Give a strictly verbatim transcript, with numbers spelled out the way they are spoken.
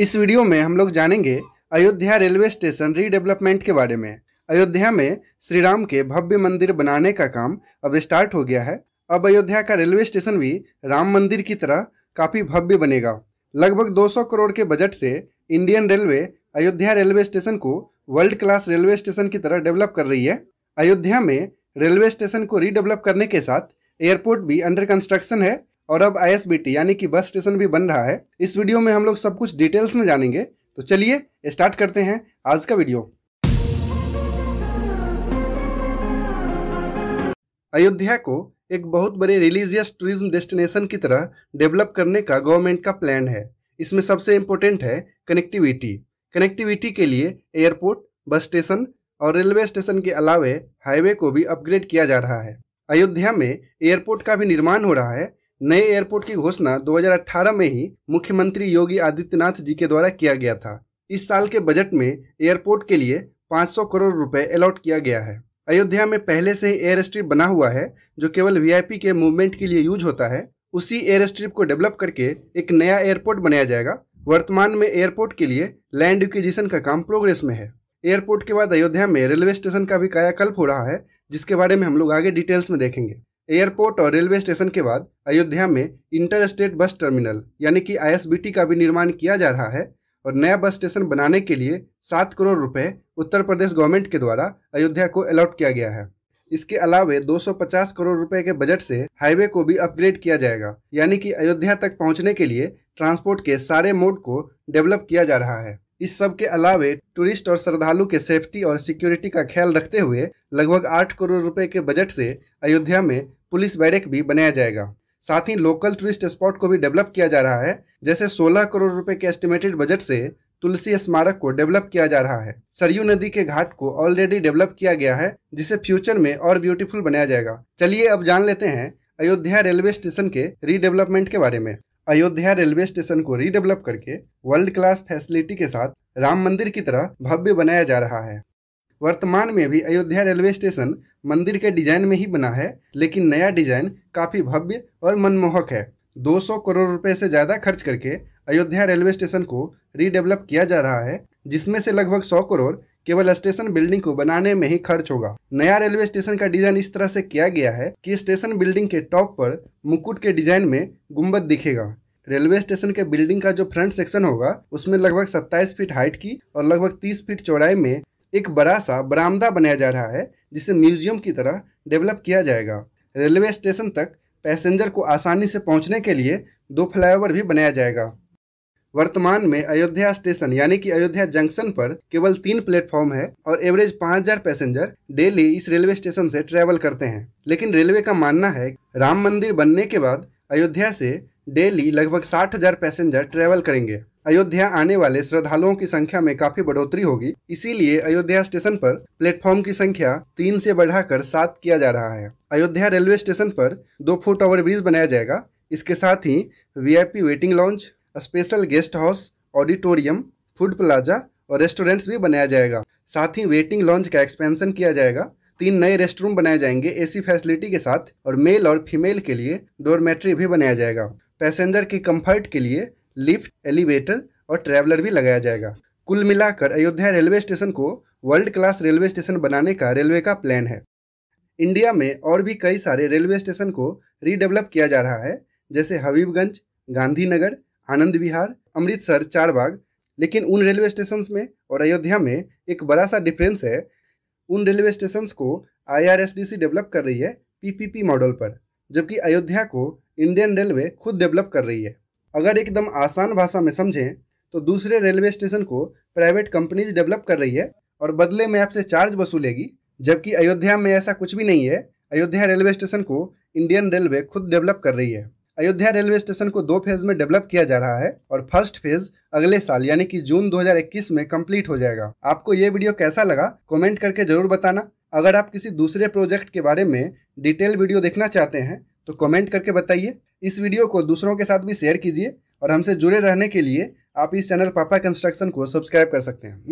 इस वीडियो में हम लोग जानेंगे अयोध्या रेलवे स्टेशन रीडेवलपमेंट के बारे में। अयोध्या में श्रीराम के भव्य मंदिर बनाने का काम अब स्टार्ट हो गया है। अब अयोध्या का रेलवे स्टेशन भी राम मंदिर की तरह काफ़ी भव्य बनेगा। लगभग दो सौ करोड़ के बजट से Indian railway Ayodhya railway station को वर्ल्ड क्लास रेलवे स्टेशन की तरह डेवलप कर रही है। अयोध्या में रेलवे स्टेशन को रीडेवलप करने के साथ एयरपोर्ट भी अंडर कंस्ट्रक्शन है और अब आई एस बी टी यानी कि बस स्टेशन भी बन रहा है। इस वीडियो में हम लोग सब कुछ डिटेल्स में जानेंगे, तो चलिए स्टार्ट करते हैं आज का वीडियो। अयोध्या को एक बहुत बड़े रिलीजियस टूरिज्म डेस्टिनेशन की तरह डेवलप करने का गवर्नमेंट का प्लान है। इसमें सबसे इम्पोर्टेंट है कनेक्टिविटी। कनेक्टिविटी के लिए एयरपोर्ट, बस स्टेशन और रेलवे स्टेशन के अलावे हाईवे को भी अपग्रेड किया जा रहा है। अयोध्या में एयरपोर्ट का भी निर्माण हो रहा है। नए एयरपोर्ट की घोषणा दो हज़ार अठारह में ही मुख्यमंत्री योगी आदित्यनाथ जी के द्वारा किया गया था। इस साल के बजट में एयरपोर्ट के लिए पाँच सौ करोड़ रुपए अलॉट किया गया है। अयोध्या में पहले से ही एयर स्ट्रिप बना हुआ है जो केवल वी आई पी के मूवमेंट के लिए यूज होता है। उसी एयर स्ट्रिप को डेवलप करके एक नया एयरपोर्ट बनाया जाएगा। वर्तमान में एयरपोर्ट के लिए लैंड एक्विजिशन का काम प्रोग्रेस में है। एयरपोर्ट के बाद अयोध्या में रेलवे स्टेशन का भी कायाकल्प हो रहा है, जिसके बारे में हम लोग आगे डिटेल्स में देखेंगे। एयरपोर्ट और रेलवे स्टेशन के बाद अयोध्या में इंटर स्टेट बस टर्मिनल यानी कि आई एस बी टी का भी निर्माण किया जा रहा है और नया बस स्टेशन बनाने के लिए सात करोड़ रुपए उत्तर प्रदेश गवर्नमेंट के द्वारा अयोध्या को अलॉट किया गया है। इसके अलावे दो सौ पचास करोड़ रुपए के बजट से हाईवे को भी अपग्रेड किया जाएगा, यानी कि अयोध्या तक पहुंचने के लिए ट्रांसपोर्ट के सारे मोड को डेवलप किया जा रहा है। इस सब के अलावे टूरिस्ट और श्रद्धालु के सेफ्टी और सिक्योरिटी का ख्याल रखते हुए लगभग आठ करोड़ रुपए के बजट से अयोध्या में पुलिस बैरक भी बनाया जाएगा। साथ ही लोकल टूरिस्ट स्पॉट को भी डेवलप किया जा रहा है, जैसे सोलह करोड़ रुपए के एस्टिमेटेड बजट से तुलसी स्मारक को डेवलप किया जा रहा है। सरयू नदी के घाट को ऑलरेडी डेवलप किया गया है, जिसे फ्यूचर में और ब्यूटीफुल बनाया जाएगा। चलिए अब जान लेते हैं अयोध्या रेलवे स्टेशन के रीडेवलपमेंट के बारे में। अयोध्या रेलवे स्टेशन को रीडेवलप करके वर्ल्ड क्लास फैसिलिटी के साथ राम मंदिर की तरह भव्य बनाया जा रहा है। वर्तमान में भी अयोध्या रेलवे स्टेशन मंदिर के डिजाइन में ही बना है, लेकिन नया डिजाइन काफी भव्य और मनमोहक है। दो सौ करोड़ रुपए से ज्यादा खर्च करके अयोध्या रेलवे स्टेशन को रीडेवलप किया जा रहा है, जिसमें से लगभग सौ करोड़ केवल स्टेशन बिल्डिंग को बनाने में ही खर्च होगा। नया रेलवे स्टेशन का डिजाइन इस तरह से किया गया है कि स्टेशन बिल्डिंग के टॉप पर मुकुट के डिजाइन में गुंबद दिखेगा। रेलवे स्टेशन के बिल्डिंग का जो फ्रंट सेक्शन होगा उसमें लगभग सत्ताईस फीट हाइट की और लगभग तीस फीट चौड़ाई में एक बड़ा सा बरामदा बनाया जा रहा है, जिसे म्यूजियम की तरह डेवलप किया जाएगा। रेलवे स्टेशन तक पैसेंजर को आसानी से पहुंचने के लिए दो फ्लाईओवर भी बनाया जाएगा। वर्तमान में अयोध्या स्टेशन यानी कि अयोध्या जंक्शन पर केवल तीन प्लेटफॉर्म है और एवरेज पाँच हज़ार पैसेंजर डेली इस रेलवे स्टेशन से ट्रैवल करते हैं। लेकिन रेलवे का मानना है राम मंदिर बनने के बाद अयोध्या से डेली लगभग साठ हजार पैसेंजर ट्रैवल करेंगे। अयोध्या आने वाले श्रद्धालुओं की संख्या में काफी बढ़ोतरी होगी, इसीलिए अयोध्या स्टेशन पर प्लेटफॉर्म की संख्या तीन से बढ़ाकर सात किया जा रहा है। अयोध्या रेलवे स्टेशन पर दो फुट ओवर ब्रिज बनाया जाएगा। इसके साथ ही V I P waiting lounge, special guest house, auditorium, food plaza और रेस्टोरेंट्स भी बनाया जाएगा। साथ ही वेटिंग लॉन्च का एक्सपेंशन किया जाएगा। तीन नए रेस्ट रूम बनाए जाएंगे एसी फैसिलिटी के साथ और मेल और फीमेल के लिए डोरमेट्री भी बनाया जाएगा। पैसेंजर की कंफर्ट के लिए लिफ्ट, एलिवेटर और ट्रैवलर भी लगाया जाएगा। कुल मिलाकर अयोध्या रेलवे स्टेशन को वर्ल्ड क्लास रेलवे स्टेशन बनाने का रेलवे का प्लान है। इंडिया में और भी कई सारे रेलवे स्टेशन को रीडेवलप किया जा रहा है, जैसे हबीबगंज, गांधीनगर, आनंद विहार, अमृतसर, चारबाग। लेकिन उन रेलवे स्टेशंस में और अयोध्या में एक बड़ा सा डिफरेंस है। उन रेलवे स्टेशंस को I R S D C develop कर रही है पी पी पी मॉडल पर, जबकि अयोध्या को इंडियन रेलवे खुद डेवलप कर रही है। अगर एकदम आसान भाषा में समझें तो दूसरे रेलवे स्टेशन को प्राइवेट कंपनीज डेवलप कर रही है और बदले में आपसे चार्ज वसूलेगी, जबकि अयोध्या में ऐसा कुछ भी नहीं है। अयोध्या रेलवे स्टेशन को इंडियन रेलवे खुद डेवलप कर रही है। अयोध्या रेलवे स्टेशन को दो फेज में डेवलप किया जा रहा है और फर्स्ट फेज अगले साल यानी कि जून दो हज़ार इक्कीस में कंप्लीट हो जाएगा। आपको ये वीडियो कैसा लगा कमेंट करके जरूर बताना। अगर आप किसी दूसरे प्रोजेक्ट के बारे में डिटेल वीडियो देखना चाहते हैं तो कमेंट करके बताइए। इस वीडियो को दूसरों के साथ भी शेयर कीजिए और हमसे जुड़े रहने के लिए आप इस चैनल पापा कंस्ट्रक्शन को सब्सक्राइब कर सकते हैं।